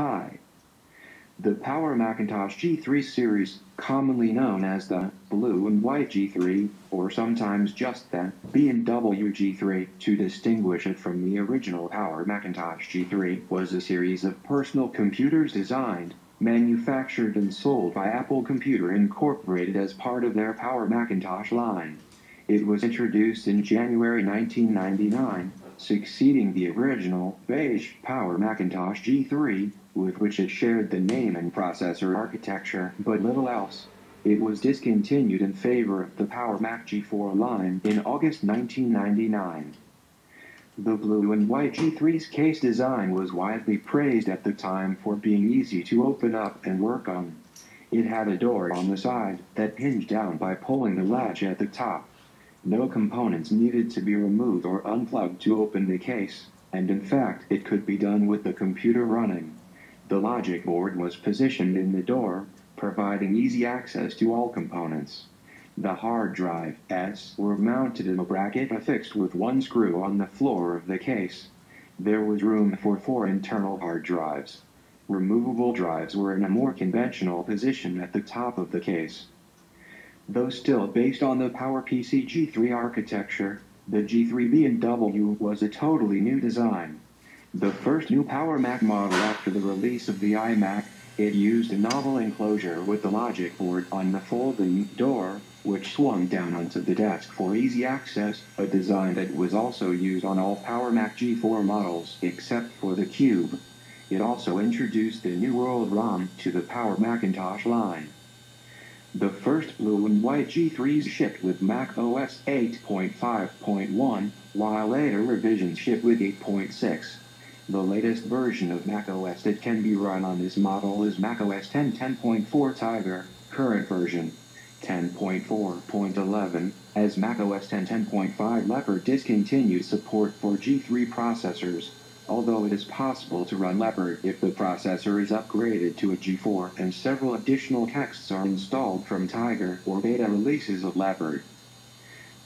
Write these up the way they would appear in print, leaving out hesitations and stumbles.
high. The Power Macintosh G3 series, commonly known as the Blue and White G3, or sometimes just the B&W G3 to distinguish it from the original Power Macintosh G3, was a series of personal computers designed, manufactured and sold by Apple Computer Incorporated as part of their Power Macintosh line. It was introduced in January 1999, succeeding the original beige Power Macintosh G3, with which it shared the name and processor architecture, but little else. It was discontinued in favor of the PowerMac G4 line in August 1999. The Blue and White G3's case design was widely praised at the time for being easy to open up and work on. It had a door on the side that hinged down by pulling the latch at the top. No components needed to be removed or unplugged to open the case, and in fact it could be done with the computer running. The logic board was positioned in the door, providing easy access to all components. The hard drive S were mounted in a bracket affixed with one screw on the floor of the case. There was room for 4 internal hard drives. Removable drives were in a more conventional position at the top of the case. Though still based on the PowerPC G3 architecture, the G3 B&W was a totally new design. The first new PowerMac model after the release of the iMac, it used a novel enclosure with the logic board on the folding door, which swung down onto the desk for easy access, a design that was also used on all PowerMac G4 models except for the Cube. It also introduced the New World ROM to the Power Macintosh line. The first Blue and White G3s shipped with Mac OS 8.5.1, while later revisions shipped with 8.6. The latest version of macOS that can be run on this model is macOS 10.10.4 Tiger, current version 10.4.11, as macOS 10.10.5 Leopard discontinued support for G3 processors, although it is possible to run Leopard if the processor is upgraded to a G4 and several additional texts are installed from Tiger or beta releases of Leopard.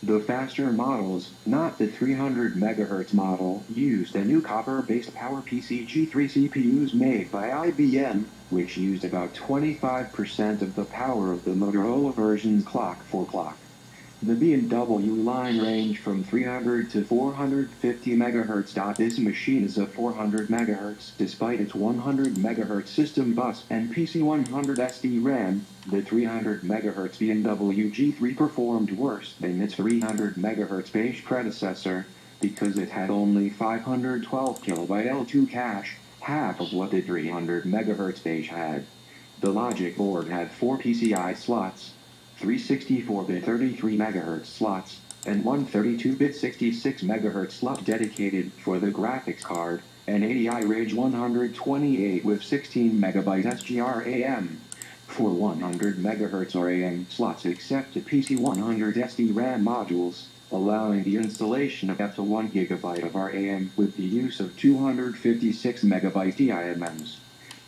The faster models, not the 300 MHz model, used a new copper-based PowerPC G3 CPUs made by IBM, which used about 25% of the power of the Motorola version's clock for clock. The B&W line ranged from 300 to 450 MHz. This machine is a 400 MHz despite its 100 MHz system bus and PC100 SD RAM. The 300 MHz B&W G3 performed worse than its 300 MHz beige predecessor because it had only 512 KB L2 cache, half of what the 300 MHz beige had. The logic board had 4 PCI slots, 3 64-bit 33 MHz slots, and 1 32-bit 66 MHz slot dedicated for the graphics card, an ATI Rage 128 with 16 MB SGRAM. For 100 MHz or AM slots accept the PC100 SD RAM modules, allowing the installation of up to 1 GB of RAM with the use of 256 MB DIMMs.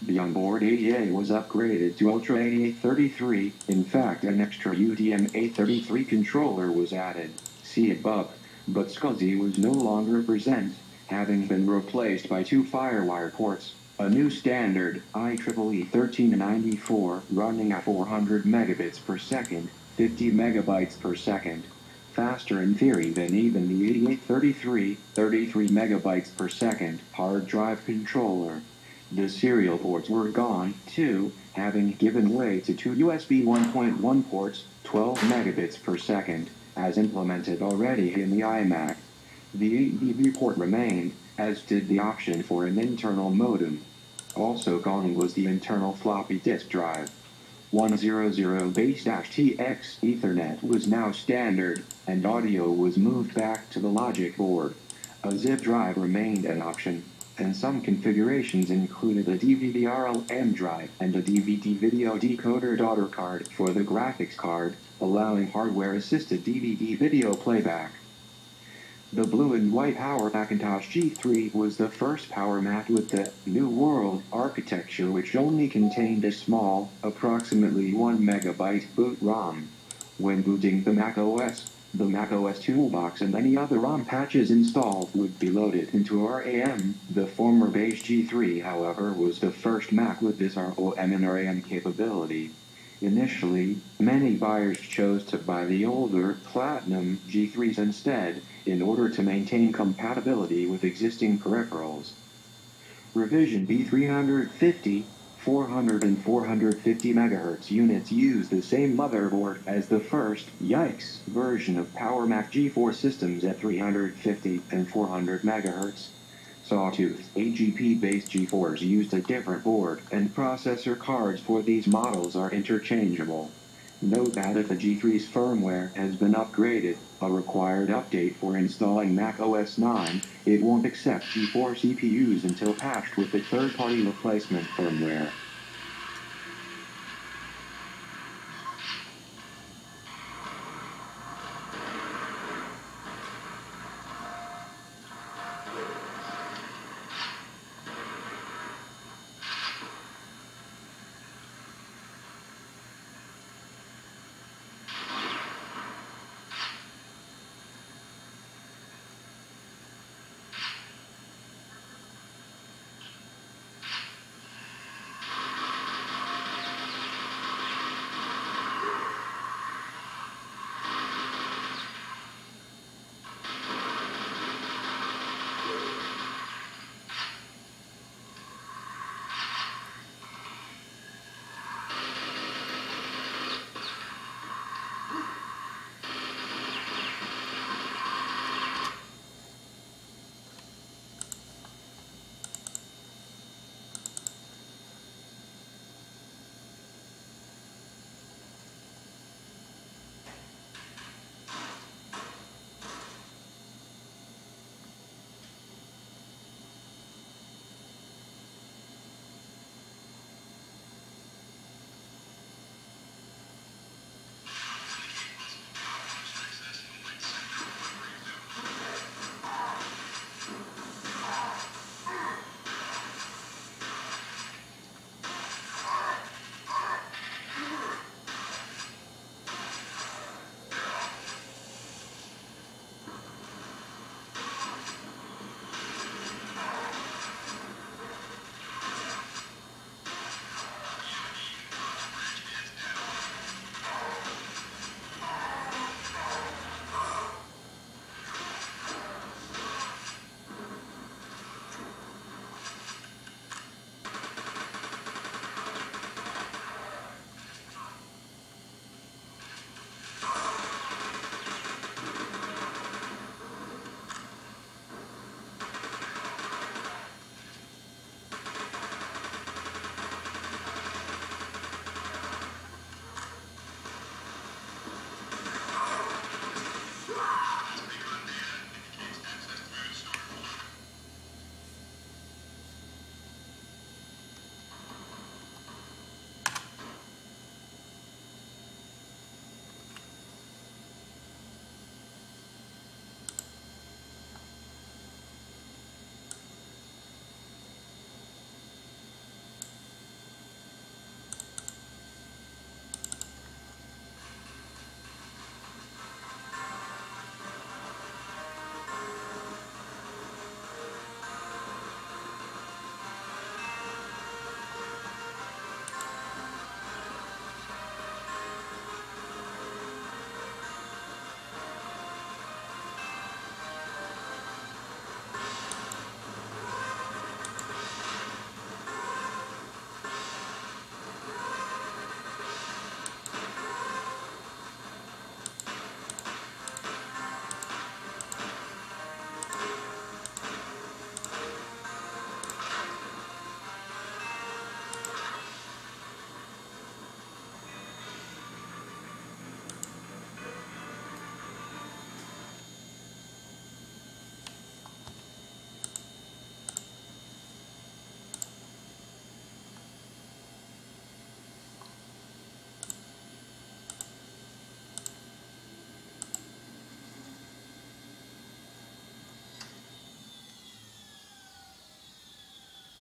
The onboard ATA was upgraded to Ultra ATA 33, in fact an extra UDMA 33 controller was added, see above, but SCSI was no longer present, having been replaced by 2 Firewire ports, a new standard IEEE 1394 running at 400 megabits per second, 50 megabytes per second, faster in theory than even the ATA 33, 33 megabytes per second hard drive controller. The serial ports were gone, too, having given way to 2 USB 1.1 ports, 12 megabits per second, as implemented already in the iMac. The ADB port remained, as did the option for an internal modem. Also gone was the internal floppy disk drive. 100-base-TX Ethernet was now standard, and audio was moved back to the logic board. A zip drive remained an option, and some configurations included a DVD-ROM drive and a DVD video decoder daughter card for the graphics card, allowing hardware-assisted DVD video playback. The Blue and White Power Macintosh G3 was the first PowerMac with the New World architecture, which only contained a small, approximately 1 MB boot ROM. When booting the Mac OS, The Mac OS toolbox and any other ROM patches installed would be loaded into RAM. The former Beige G3, however, was the first Mac with this ROM and RAM capability. Initially, many buyers chose to buy the older Platinum G3s instead, in order to maintain compatibility with existing peripherals. Revision B350, 400 and 450 MHz units use the same motherboard as the first, yikes, version of PowerMac G4 systems at 350 and 400 MHz. Sawtooth AGP-based G4s used a different board, and processor cards for these models are interchangeable. Note that if a G3's firmware has been upgraded, a required update for installing Mac OS 9, it won't accept G4 CPUs until patched with a third-party replacement firmware.